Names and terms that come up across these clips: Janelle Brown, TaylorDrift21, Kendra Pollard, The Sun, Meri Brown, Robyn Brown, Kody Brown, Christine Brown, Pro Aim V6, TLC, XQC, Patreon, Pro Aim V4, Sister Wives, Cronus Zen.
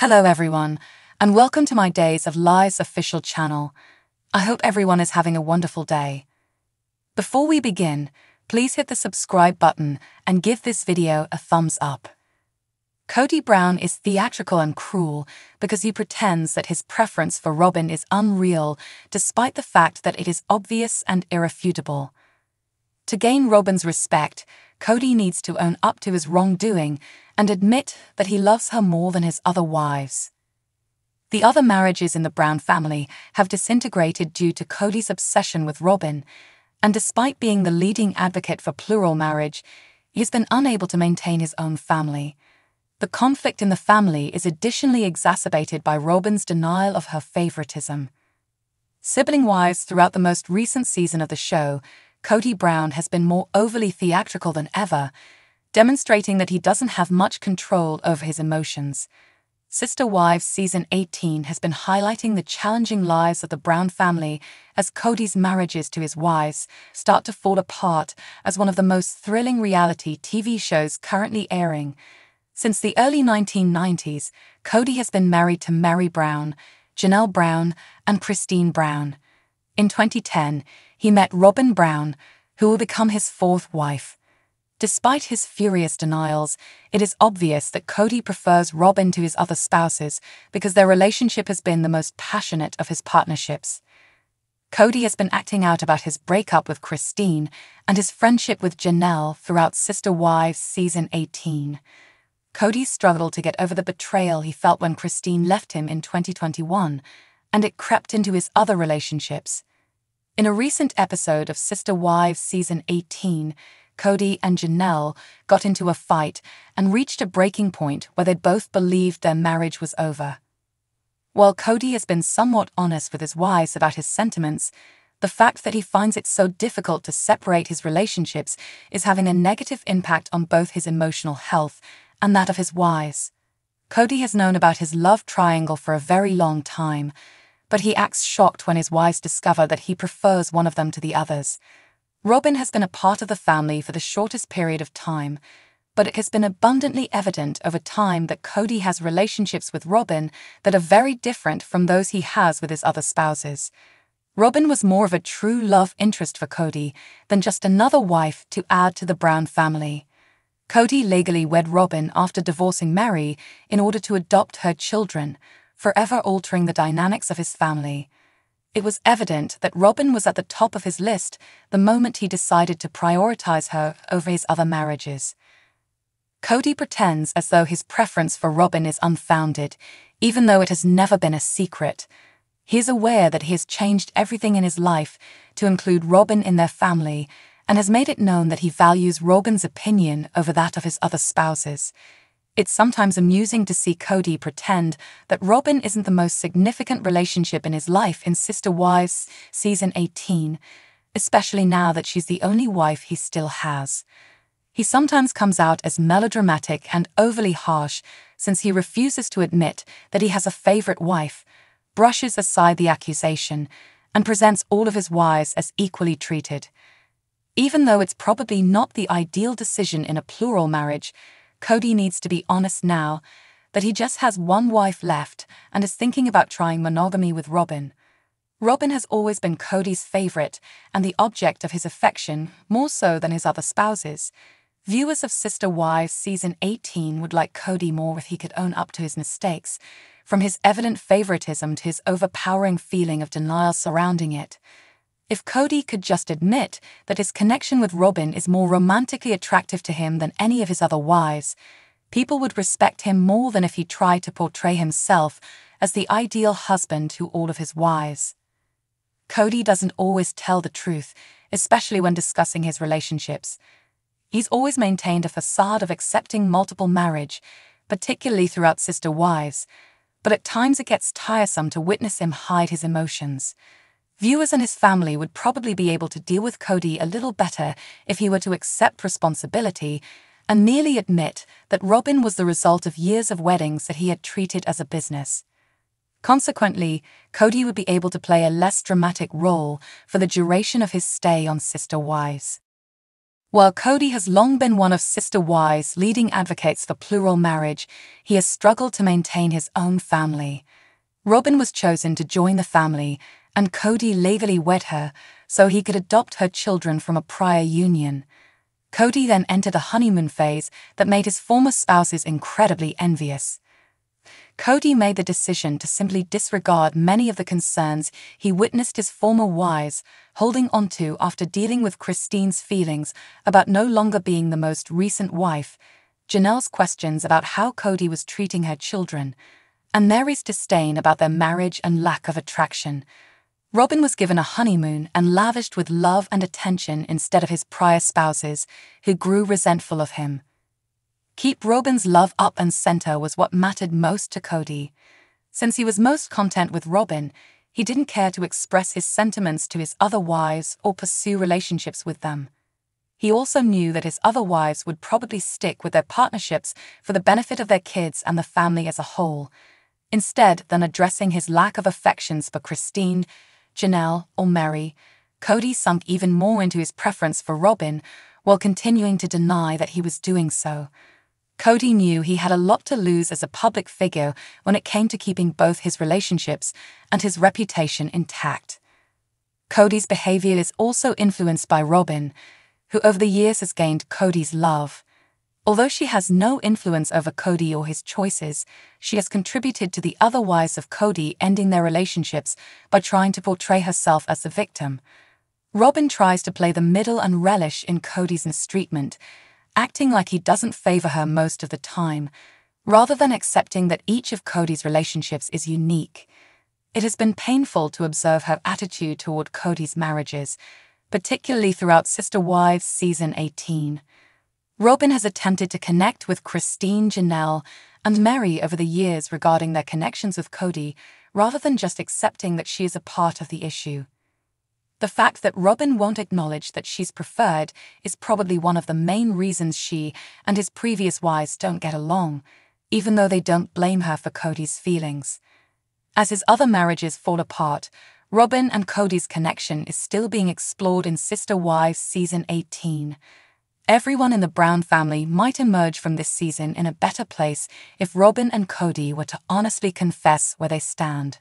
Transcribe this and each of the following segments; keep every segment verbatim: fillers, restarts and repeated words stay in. Hello everyone, and welcome to my Days of Lies official channel. I hope everyone is having a wonderful day. Before we begin, please hit the subscribe button and give this video a thumbs up. Kody Brown is theatrical and cruel because he pretends that his preference for Robyn is unreal despite the fact that it is obvious and irrefutable. To gain Robyn's respect, Kody needs to own up to his wrongdoing and admit that he loves her more than his other wives. The other marriages in the Brown family have disintegrated due to Kody's obsession with Robyn, and despite being the leading advocate for plural marriage, he has been unable to maintain his own family. The conflict in the family is additionally exacerbated by Robyn's denial of her favoritism. Sibling wise, throughout the most recent season of the show, Kody Brown has been more overly theatrical than ever, demonstrating that he doesn't have much control over his emotions. Sister Wives Season eighteen has been highlighting the challenging lives of the Brown family as Kody's marriages to his wives start to fall apart as one of the most thrilling reality T V shows currently airing. Since the early nineteen nineties, Kody has been married to Meri Brown, Janelle Brown, and Christine Brown. In twenty ten, he met Robyn Brown, who will become his fourth wife. Despite his furious denials, it is obvious that Kody prefers Robyn to his other spouses because their relationship has been the most passionate of his partnerships. Kody has been acting out about his breakup with Christine and his friendship with Janelle throughout Sister Wives Season eighteen. Kody struggled to get over the betrayal he felt when Christine left him in twenty twenty-one, and it crept into his other relationships. In a recent episode of Sister Wives Season eighteen, Kody and Janelle got into a fight and reached a breaking point where they both believed their marriage was over. While Kody has been somewhat honest with his wives about his sentiments, the fact that he finds it so difficult to separate his relationships is having a negative impact on both his emotional health and that of his wives. Kody has known about his love triangle for a very long time, but he acts shocked when his wives discover that he prefers one of them to the others. Robyn has been a part of the family for the shortest period of time, but it has been abundantly evident over time that Kody has relationships with Robyn that are very different from those he has with his other spouses. Robyn was more of a true love interest for Kody than just another wife to add to the Brown family. Kody legally wed Robyn after divorcing Meri in order to adopt her children, forever altering the dynamics of his family. It was evident that Robyn was at the top of his list the moment he decided to prioritize her over his other marriages. Kody pretends as though his preference for Robyn is unfounded, even though it has never been a secret. He is aware that he has changed everything in his life to include Robyn in their family and has made it known that he values Robyn's opinion over that of his other spouses. It's sometimes amusing to see Kody pretend that Robyn isn't the most significant relationship in his life in Sister Wives Season eighteen, especially now that she's the only wife he still has. He sometimes comes out as melodramatic and overly harsh since he refuses to admit that he has a favorite wife, brushes aside the accusation, and presents all of his wives as equally treated. Even though it's probably not the ideal decision in a plural marriage, Kody needs to be honest now that he just has one wife left and is thinking about trying monogamy with Robyn. Robyn has always been Kody's favorite and the object of his affection more so than his other spouses. Viewers of Sister Wives Season eighteen would like Kody more if he could own up to his mistakes, from his evident favoritism to his overpowering feeling of denial surrounding it. If Kody could just admit that his connection with Robyn is more romantically attractive to him than any of his other wives, people would respect him more than if he tried to portray himself as the ideal husband to all of his wives. Kody doesn't always tell the truth, especially when discussing his relationships. He's always maintained a facade of accepting multiple marriage, particularly throughout Sister Wives, but at times it gets tiresome to witness him hide his emotions. Viewers and his family would probably be able to deal with Kody a little better if he were to accept responsibility and merely admit that Robyn was the result of years of weddings that he had treated as a business. Consequently, Kody would be able to play a less dramatic role for the duration of his stay on Sister Wives. While Kody has long been one of Sister Wives' leading advocates for plural marriage, he has struggled to maintain his own family. Robyn was chosen to join the family, and Kody legally wed her so he could adopt her children from a prior union. Kody then entered a honeymoon phase that made his former spouses incredibly envious. Kody made the decision to simply disregard many of the concerns he witnessed his former wives holding onto after dealing with Christine's feelings about no longer being the most recent wife, Janelle's questions about how Kody was treating her children, and Meri's disdain about their marriage and lack of attraction. Robyn was given a honeymoon and lavished with love and attention instead of his prior spouses, who grew resentful of him. Keep Robyn's love up and center was what mattered most to Kody. Since he was most content with Robyn, he didn't care to express his sentiments to his other wives or pursue relationships with them. He also knew that his other wives would probably stick with their partnerships for the benefit of their kids and the family as a whole, instead than addressing his lack of affections for Christine, Janelle, or Meri. Kody sunk even more into his preference for Robyn while continuing to deny that he was doing so. Kody knew he had a lot to lose as a public figure when it came to keeping both his relationships and his reputation intact. Kody's behavior is also influenced by Robyn, who over the years has gained Kody's love. Although she has no influence over Kody or his choices, she has contributed to the other wives of Kody ending their relationships by trying to portray herself as the victim. Robyn tries to play the middle and relish in Kody's mistreatment, acting like he doesn't favor her most of the time, rather than accepting that each of Kody's relationships is unique. It has been painful to observe her attitude toward Kody's marriages, particularly throughout Sister Wives Season eighteen. Robyn has attempted to connect with Christine, Janelle, and Meri over the years regarding their connections with Kody, rather than just accepting that she is a part of the issue. The fact that Robyn won't acknowledge that she's preferred is probably one of the main reasons she and his previous wives don't get along, even though they don't blame her for Kody's feelings. As his other marriages fall apart, Robyn and Kody's connection is still being explored in Sister Wives Season eighteen. Everyone in the Brown family might emerge from this season in a better place if Robyn and Kody were to honestly confess where they stand.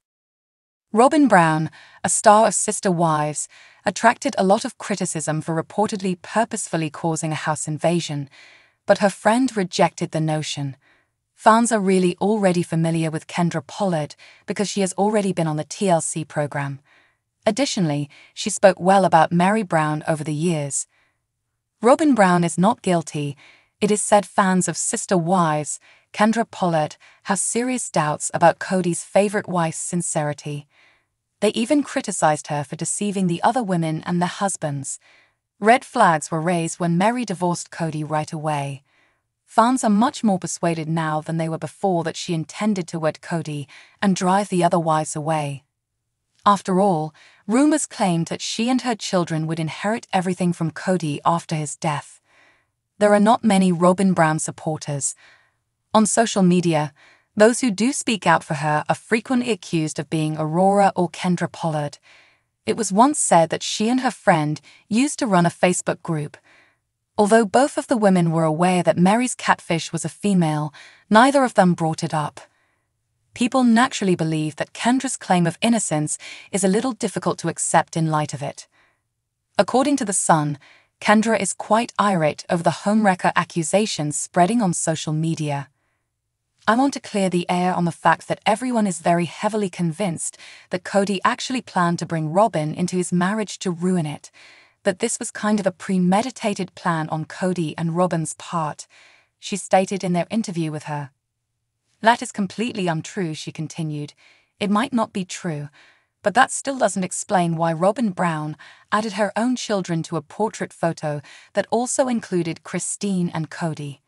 Robyn Brown, a star of Sister Wives, attracted a lot of criticism for reportedly purposefully causing a house invasion, but her friend rejected the notion. Fans are really already familiar with Kendra Pollard because she has already been on the T L C program. Additionally, she spoke well about Meri Brown over the years. Robyn Brown is not guilty. It is said fans of Sister Wives, Kendra Pollard, have serious doubts about Kody's favorite wife's sincerity. They even criticized her for deceiving the other women and their husbands. Red flags were raised when Meri divorced Kody right away. Fans are much more persuaded now than they were before that she intended to wed Kody and drive the other wives away. After all, rumors claimed that she and her children would inherit everything from Kody after his death. There are not many Robyn Brown supporters. On social media, those who do speak out for her are frequently accused of being Aurora or Kendra Pollard. It was once said that she and her friend used to run a Facebook group. Although both of the women were aware that Meri's catfish was a female, neither of them brought it up. People naturally believe that Kendra's claim of innocence is a little difficult to accept in light of it. According to The Sun, Kendra is quite irate over the homewrecker accusations spreading on social media. "I want to clear the air on the fact that everyone is very heavily convinced that Kody actually planned to bring Robyn into his marriage to ruin it, that this was kind of a premeditated plan on Kody and Robyn's part," she stated in their interview with her. "That is completely untrue," she continued. "It might not be true, but that still doesn't explain why Robyn Brown added her own children to a portrait photo that also included Christine and Kody.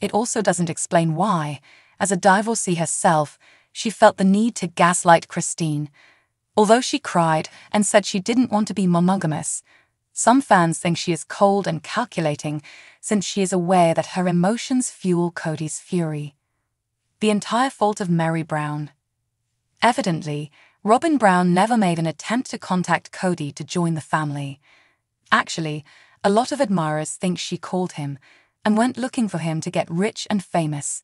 It also doesn't explain why, as a divorcee herself, she felt the need to gaslight Christine. Although she cried and said she didn't want to be monogamous, some fans think she is cold and calculating since she is aware that her emotions fuel Kody's fury. The entire fault of Meri Brown." Evidently, Robyn Brown never made an attempt to contact Kody to join the family. Actually, A lot of admirers think she called him and went looking for him to get rich and famous.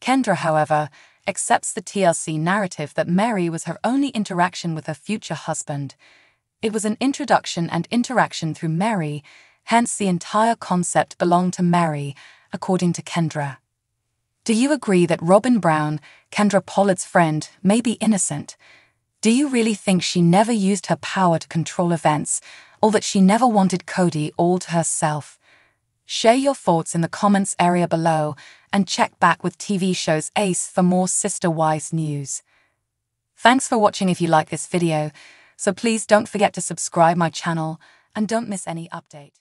Kendra, however, accepts the T L C narrative that Meri was her only interaction with her future husband. It was an introduction and interaction through Meri, hence the entire concept belonged to Meri, according to Kendra. Do you agree that Robyn Brown, Kendra Pollard's friend, may be innocent? Do you really think she never used her power to control events, or that she never wanted Kody all to herself? Share your thoughts in the comments area below and check back with T V shows Ace for more Sister Wives news. Thanks for watching. If you like this video, so please don't forget to subscribe my channel and don't miss any update.